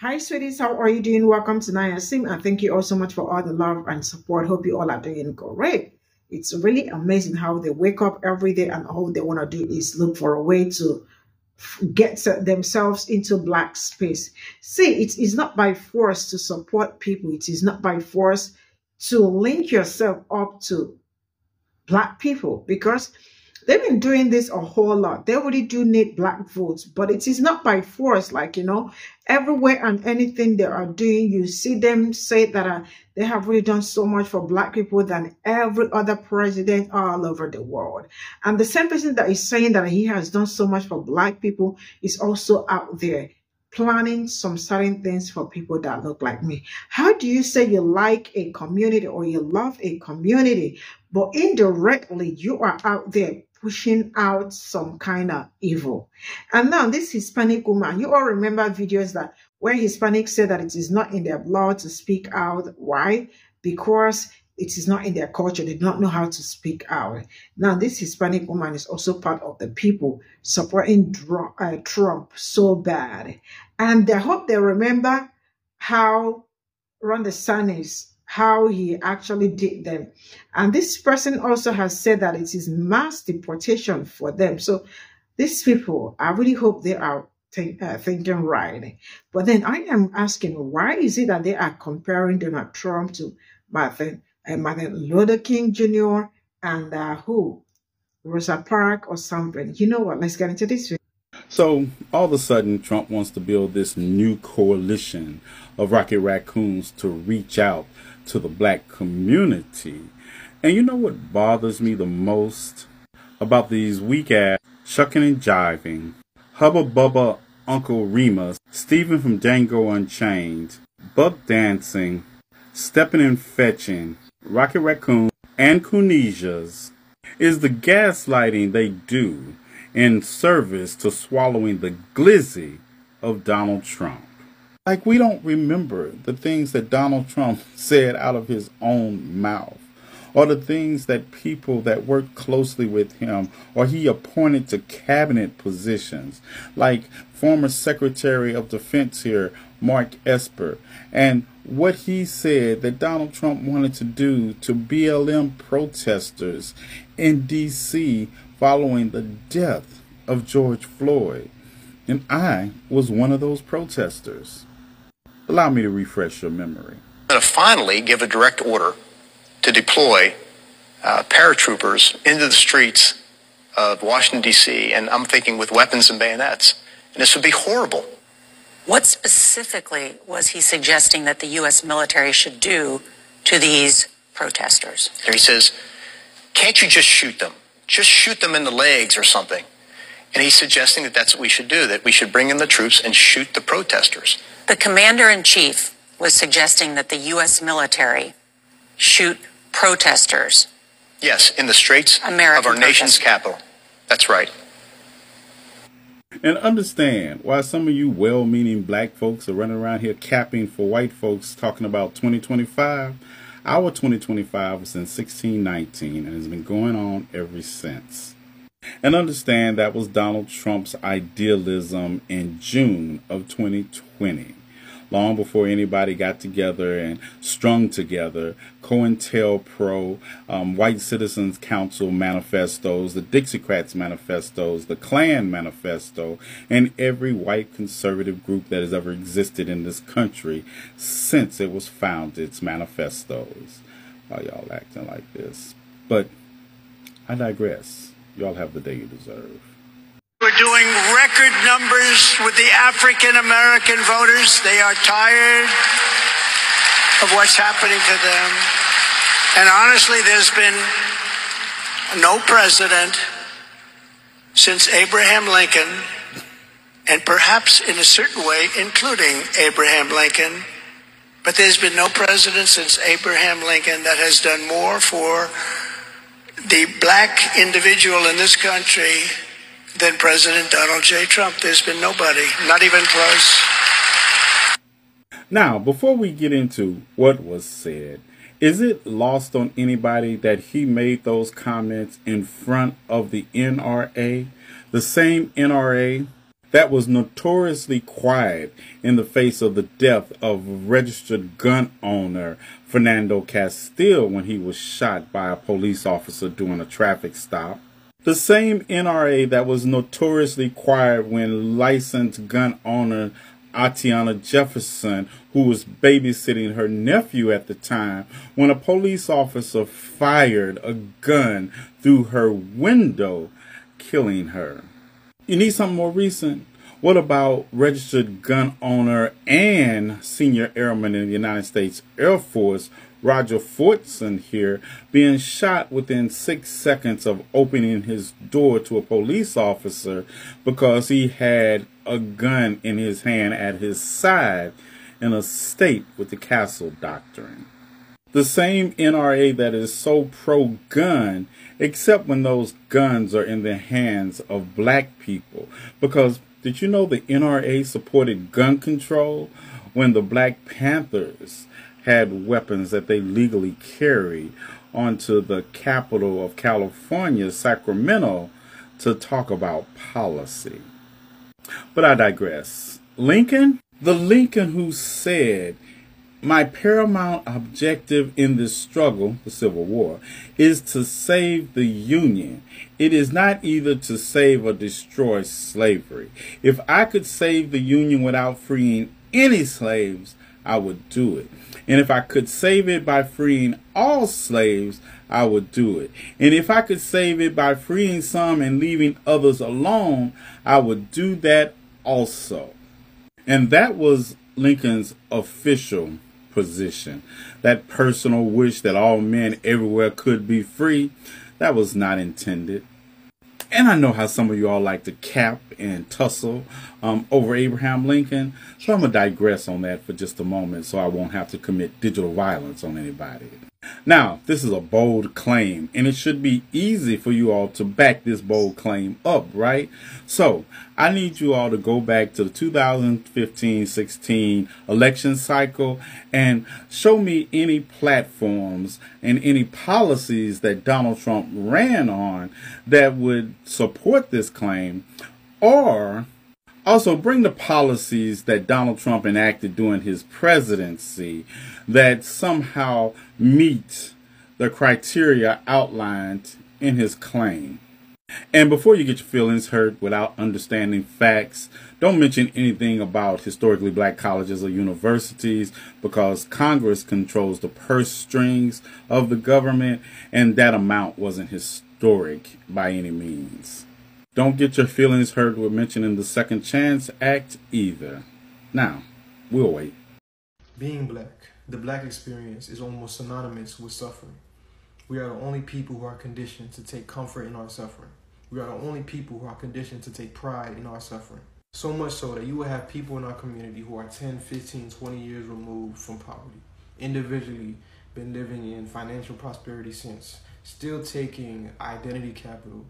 Hi, sweeties. How are you doing? Welcome to Naya Sim, and thank you all so much for all the love and support. Hope you all are doing great. It's really amazing how they wake up every day and all they want to do is look for a way to get themselves into black space. See, it is not by force to support people. It is not by force to link yourself up to black people, because they've been doing this a whole lot. They really do need black votes, but it is not by force. Like, you know, everywhere and anything they are doing, you see them say that they have really done so much for black people than every other president all over the world. And the same person that is saying that he has done so much for black people is also out there planning some certain things for people that look like me. How do you say you like a community or you love a community, but indirectly you are out there pushing out some kind of evil? And now this Hispanic woman, you all remember videos that where Hispanics say that it is not in their blood to speak out. Why? Because it is not in their culture. They do not know how to speak out. Now, this Hispanic woman is also part of the people supporting Trump so bad. And I hope they remember how Ron DeSantis, how he actually did them. And this person also has said that it is mass deportation for them. So these people, I really hope they are thinking right. But then I am asking, why is it that they are comparing Donald Trump to Martin Luther King Jr. and Rosa Parks or something? You know what? Let's get into this. So all of a sudden, Trump wants to build this new coalition of Rocket Raccoons to reach out to the black community. And you know what bothers me the most about these weak ass shucking and jiving, Hubba Bubba Uncle Remus, Steven from Django Unchained, Buck Dancing, Stepping and Fetching, Rocket Raccoon, and Coonesias is the gaslighting they do in service to swallowing the glizzy of Donald Trump. Like, we don't remember the things that Donald Trump said out of his own mouth, or the things that people that worked closely with him, or he appointed to cabinet positions, like former Secretary of Defense here, Mark Esper, and what he said that Donald Trump wanted to do to BLM protesters in D.C. following the death of George Floyd. And I was one of those protesters. Allow me to refresh your memory. I'm going to finally give a direct order to deploy paratroopers into the streets of Washington, D.C., and I'm thinking with weapons and bayonets. And this would be horrible. What specifically was he suggesting that the U.S. military should do to these protesters? He says, can't you just shoot them? Just shoot them in the legs or something. And he's suggesting that that's what we should do, that we should bring in the troops and shoot the protesters. The commander-in-chief was suggesting that the U.S. military shoot protesters. Yes, in the streets of our nation's capital. That's right. And understand why some of you well-meaning black folks are running around here capping for white folks talking about 2025. Our 2025 was in 1619 and has been going on ever since. And understand that was Donald Trump's idealism in June of 2020. Long before anybody got together and strung together, COINTELPRO, White Citizens Council manifestos, the Dixiecrats manifestos, the Klan manifesto, and every white conservative group that has ever existed in this country since it was founded, its manifestos. Why y'all acting like this? But I digress. Y'all have the day you deserve. We're doing record numbers with the African-American voters. They are tired of what's happening to them. And honestly, there's been no president since Abraham Lincoln, and perhaps in a certain way, including Abraham Lincoln, but there's been no president since Abraham Lincoln that has done more for the black individual in this country than President Donald J. Trump. There's been nobody, not even close. Now, before we get into what was said, is it lost on anybody that he made those comments in front of the NRA, the same NRA that was notoriously quiet in the face of the death of registered gun owner Fernando Castile when he was shot by a police officer during a traffic stop. The same NRA that was notoriously quiet when licensed gun owner Atiana Jefferson, who was babysitting her nephew at the time, when a police officer fired a gun through her window, killing her. You need something more recent? What about registered gun owner and senior airman in the United States Air Force, Roger Fortson here, being shot within 6 seconds of opening his door to a police officer because he had a gun in his hand at his side in a state with the Castle Doctrine. The same NRA that is so pro-gun, except when those guns are in the hands of black people. Because did you know the NRA supported gun control when the Black Panthers had weapons that they legally carried onto the capital of California, Sacramento, to talk about policy? But I digress. Lincoln? The Lincoln who said, "My paramount objective in this struggle," the Civil War, "is to save the Union. It is not either to save or destroy slavery. If I could save the Union without freeing any slaves, I would do it. And if I could save it by freeing all slaves, I would do it. And if I could save it by freeing some and leaving others alone, I would do that also." And that was Lincoln's official position. That personal wish that all men everywhere could be free, that was not intended. And I know how some of you all like to cap and tussle over Abraham Lincoln, so I'm going to digress on that for just a moment so I won't have to commit digital violence on anybody. Now, this is a bold claim, and it should be easy for you all to back this bold claim up, right? So, I need you all to go back to the 2015-16 election cycle and show me any platforms and any policies that Donald Trump ran on that would support this claim, or also bring the policies that Donald Trump enacted during his presidency that somehow meet the criteria outlined in his claim. And before you get your feelings hurt without understanding facts, don't mention anything about historically black colleges or universities, because Congress controls the purse strings of the government, and that amount wasn't historic by any means. Don't get your feelings hurt with mentioning the Second Chance Act either. Now, we'll wait. Being black, the black experience is almost synonymous with suffering. We are the only people who are conditioned to take comfort in our suffering. We are the only people who are conditioned to take pride in our suffering. So much so that you will have people in our community who are 10, 15, 20 years removed from poverty, individually been living in financial prosperity since, still taking identity capital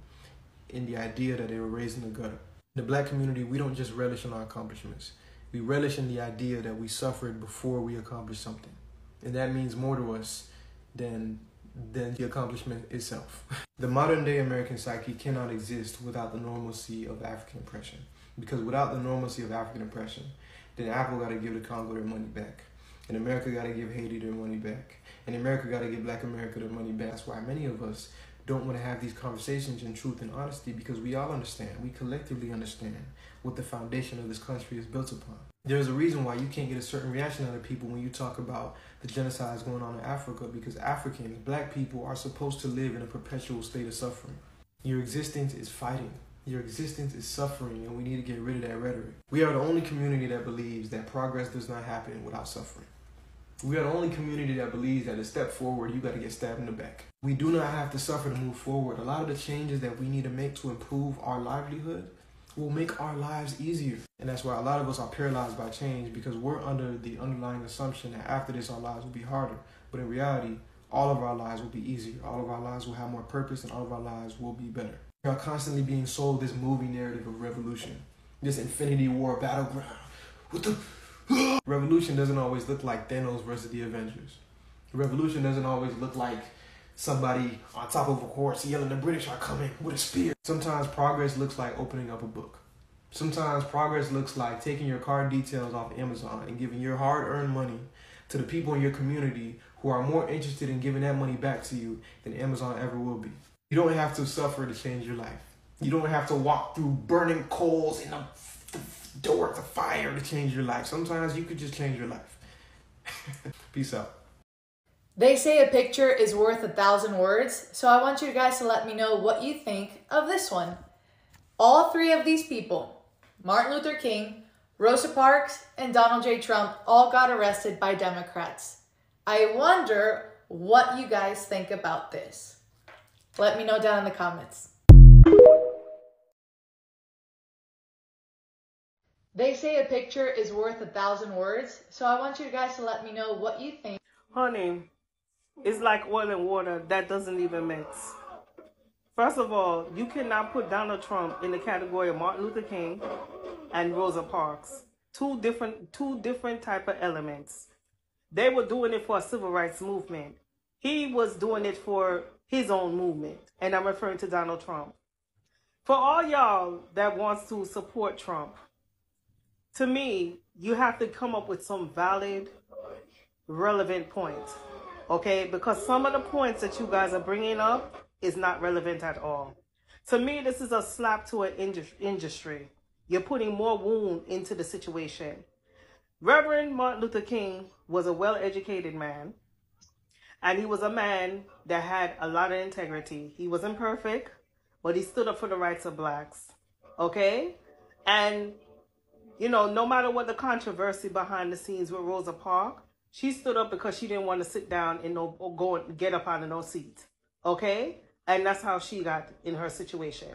in the idea that they were raised in the gutter. In the black community, we don't just relish in our accomplishments. We relish in the idea that we suffered before we accomplished something. And that means more to us than the accomplishment itself. The modern day American psyche cannot exist without the normalcy of African oppression. Because without the normalcy of African oppression, then Apple gotta give the Congo their money back. And America gotta give Haiti their money back. And America gotta give black America their money back. That's why many of us don't want to have these conversations in truth and honesty, because we all understand, we collectively understand what the foundation of this country is built upon. There's a reason why you can't get a certain reaction out of people when you talk about the genocides going on in Africa, because Africans, black people, are supposed to live in a perpetual state of suffering. Your existence is fighting. Your existence is suffering, and we need to get rid of that rhetoric. We are the only community that believes that progress does not happen without suffering. We are the only community that believes that a step forward, you got to get stabbed in the back. We do not have to suffer to move forward. A lot of the changes that we need to make to improve our livelihood will make our lives easier. And that's why a lot of us are paralyzed by change, because we're under the underlying assumption that after this, our lives will be harder. But in reality, all of our lives will be easier. All of our lives will have more purpose, and all of our lives will be better. We are constantly being sold this movie narrative of revolution, this Infinity War battleground. What the... Revolution doesn't always look like Thanos versus the Avengers. Revolution doesn't always look like somebody on top of a horse yelling the British are coming with a spear. Sometimes progress looks like opening up a book. Sometimes progress looks like taking your car details off Amazon and giving your hard-earned money to the people in your community who are more interested in giving that money back to you than Amazon ever will be. You don't have to suffer to change your life. You don't have to walk through burning coals in the door of the fire to change your life. Sometimes you could just change your life. Peace out. They say a picture is worth 1,000 words, so I want you guys to let me know what you think of this one. All three of these people, Martin Luther King, Rosa Parks, and Donald J. Trump, all got arrested by Democrats. I wonder what you guys think about this. Let me know down in the comments. They say a picture is worth 1,000 words, so I want you guys to let me know what you think. Honey, it's like oil and water that doesn't even mix. First of all, you cannot put Donald Trump in the category of Martin Luther King and Rosa Parks. Two different type of elements. They were doing it for a civil rights movement. He was doing it for his own movement, and I'm referring to Donald Trump. For all y'all that wants to support Trump, to me, you have to come up with some valid, relevant points, okay? Because some of the points that you guys are bringing up is not relevant at all. To me, this is a slap to an industry. You're putting more wound into the situation. Reverend Martin Luther King was a well-educated man, and he was a man that had a lot of integrity. He wasn't perfect, but he stood up for the rights of blacks, okay? And, you know, no matter what the controversy behind the scenes with Rosa Parks, she stood up because she didn't want to sit down and go and get up out of no seat, okay? And that's how she got in her situation.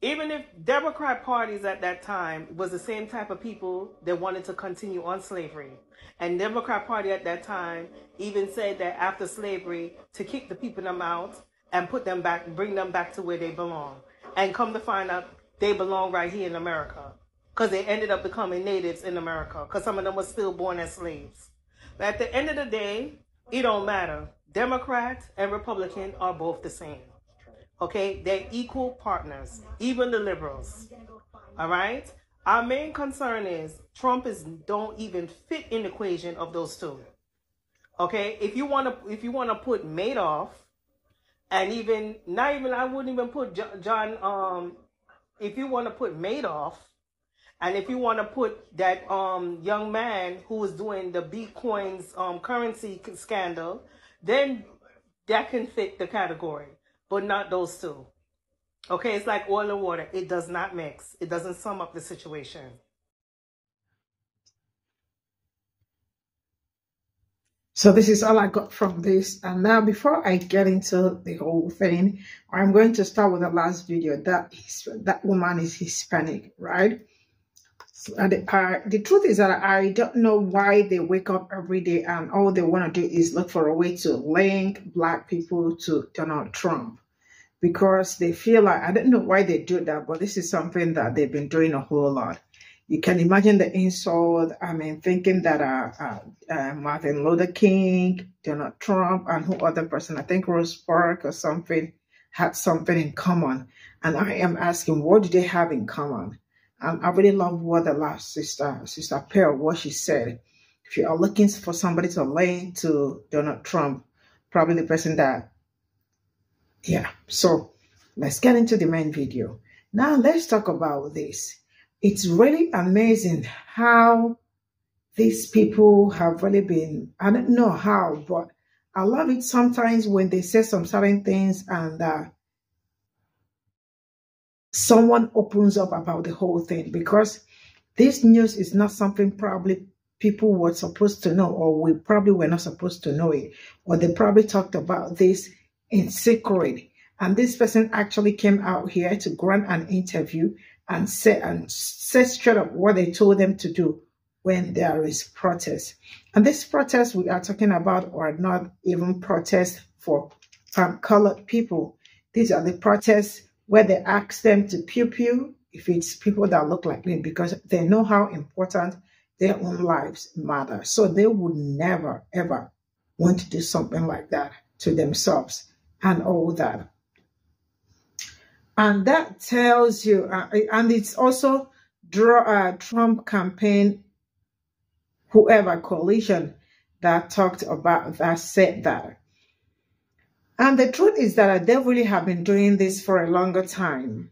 Even if Democrat parties at that time was the same type of people that wanted to continue on slavery. And Democrat party at that time even said that after slavery, to kick the people them out and put them back, bring them back to where they belong. And come to find out they belong right here in America, because they ended up becoming natives in America, because some of them were still born as slaves. But at the end of the day, it don't matter. Democrat and Republican are both the same. Okay, they're equal partners, even the liberals. All right? Our main concern is Trump don't even fit in the equation of those two. Okay? If you wanna put Madoff, and I wouldn't even put John. If you wanna put Madoff, and if you wanna put that young man who was doing the Bitcoin's currency scandal, then that can fit the category. But not those two. Okay, it's like oil and water. It does not mix. It doesn't sum up the situation. So this is all I got from this. And now before I get into the whole thing, I'm going to start with the last video. That woman is Hispanic, right? And the truth is that I don't know why they wake up every day and all they want to do is look for a way to link black people to Donald Trump, because they feel like, I don't know why they do that, but this is something that they've been doing a whole lot. You can imagine the insult. I mean, thinking that Martin Luther King, Donald Trump, and who other person, I think Rose Parks or something, had something in common. And I am asking, what do they have in common? And I really love what the last Sister Pearl, what she said. If you are looking for somebody to link to Donald Trump, probably the person that, yeah. So let's get into the main video. Now let's talk about this. It's really amazing how these people have really been, I don't know how, but I love it sometimes when they say some certain things and someone opens up about the whole thing, because this news is not something probably people were supposed to know, or we probably were not supposed to know it, or they probably talked about this in secret. And this person actually came out here to grant an interview and say straight up what they told them to do when there is protest. And this protest we are talking about are not even protests for colored people. These are the protests where they ask them to pew pew if it's people that look like me, because they know how important their own lives matter. So they would never, ever want to do something like that to themselves and all that. And that tells you, and it's also Trump campaign, whoever coalition that talked about that said that. And the truth is that they really have been doing this for a longer time.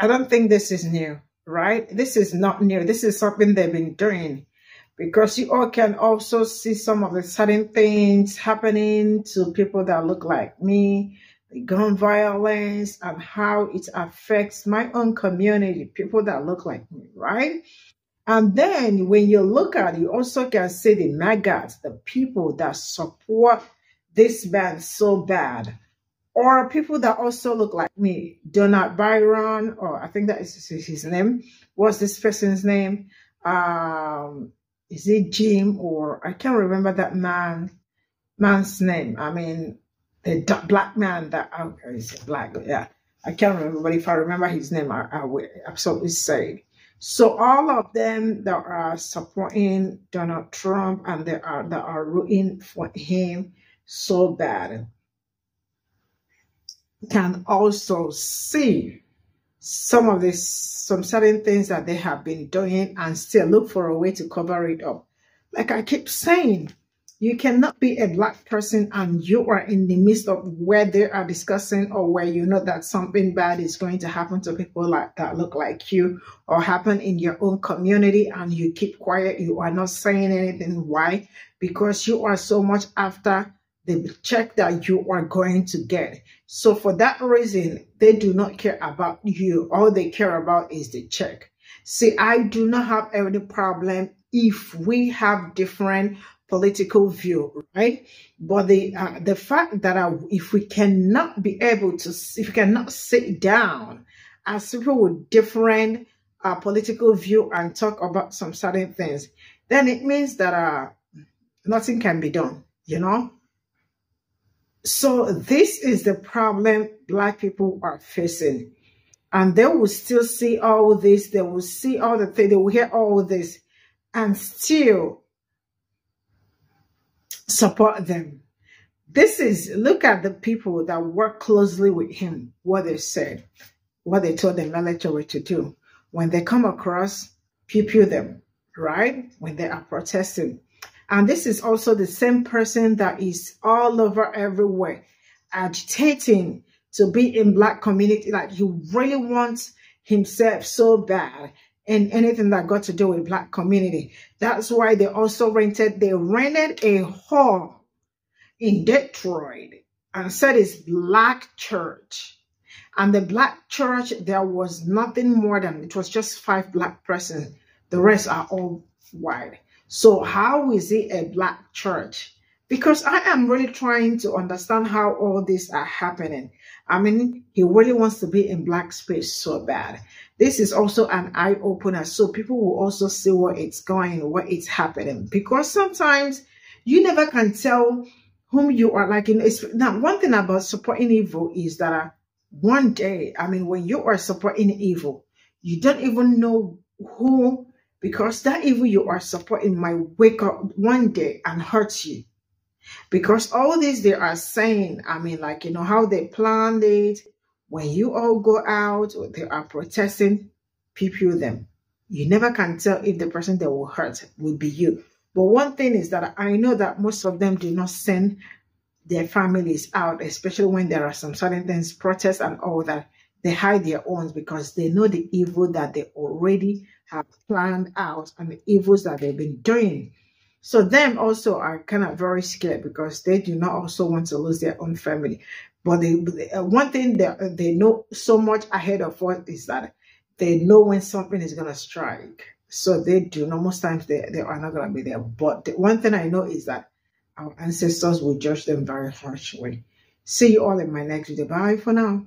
I don't think this is new, right? This is not new. This is something they've been doing, because you all can also see some of the certain things happening to people that look like me, the gun violence and how it affects my own community, people that look like me, right? And then when you look at it, you also can see the maggots, the people that support this man so bad, or people that also look like me. Donald Byron, or I think that is his name. What's this person's name? Is it Jim, or I can't remember that man's name. I mean, the black man that, is black, yeah. I can't remember, but if I remember his name, I will absolutely say it. So all of them that are supporting Donald Trump and that are rooting for him so bad can also see some of this, some certain things that they have been doing and still look for a way to cover it up. Like I keep saying, you cannot be a black person and you are in the midst of where they are discussing, or where you know that something bad is going to happen to people like that look like you, or happen in your own community, and you keep quiet. You are not saying anything. Why? Because you are so much after the check that you are going to get. So for that reason, they do not care about you. All they care about is the check. See, I do not have any problem if we have different political view, right? But the fact that if we cannot be able to, if we cannot sit down as people with different political view and talk about some certain things, then it means that nothing can be done, you know? So this is the problem black people are facing. And they will still see all this, they will see all the things, they will hear all this, and still support them. This is, look at the people that work closely with him, what they said, what they told the military to do. When they come across, pew them, right? When they are protesting. And this is also the same person that is all over everywhere, agitating to be in black community. Like he really wants himself so bad in anything that got to do with black community. That's why they also rented a hall in Detroit and said it's black church. And the black church, there was nothing more than, it was just 5 black persons. The rest are all white. So how is it a black church? Because I am really trying to understand how all this are happening. I mean, he really wants to be in black space so bad. This is also an eye-opener, so people will also see where it's going, where it's happening. Because sometimes you never can tell whom you are like. Now, one thing about supporting evil is that one day, I mean, when you are supporting evil, you don't even know who, because that evil you are supporting might wake up one day and hurt you. Because all this they are saying, I mean, like, you know, how they planned it. When you all go out or they are protesting, people them. You never can tell if the person that will hurt will be you. But one thing is that I know that most of them do not send their families out, especially when there are some certain things, protests and all that. They hide their own because they know the evil that they already have planned out and the evils that they've been doing. So them also are kind of very scared because they do not also want to lose their own family. But one thing that they know so much ahead of what is that they know when something is going to strike. So they do not, most times they are not going to be there. But the one thing I know is that our ancestors will judge them very harshly. See you all in my next video. Bye for now.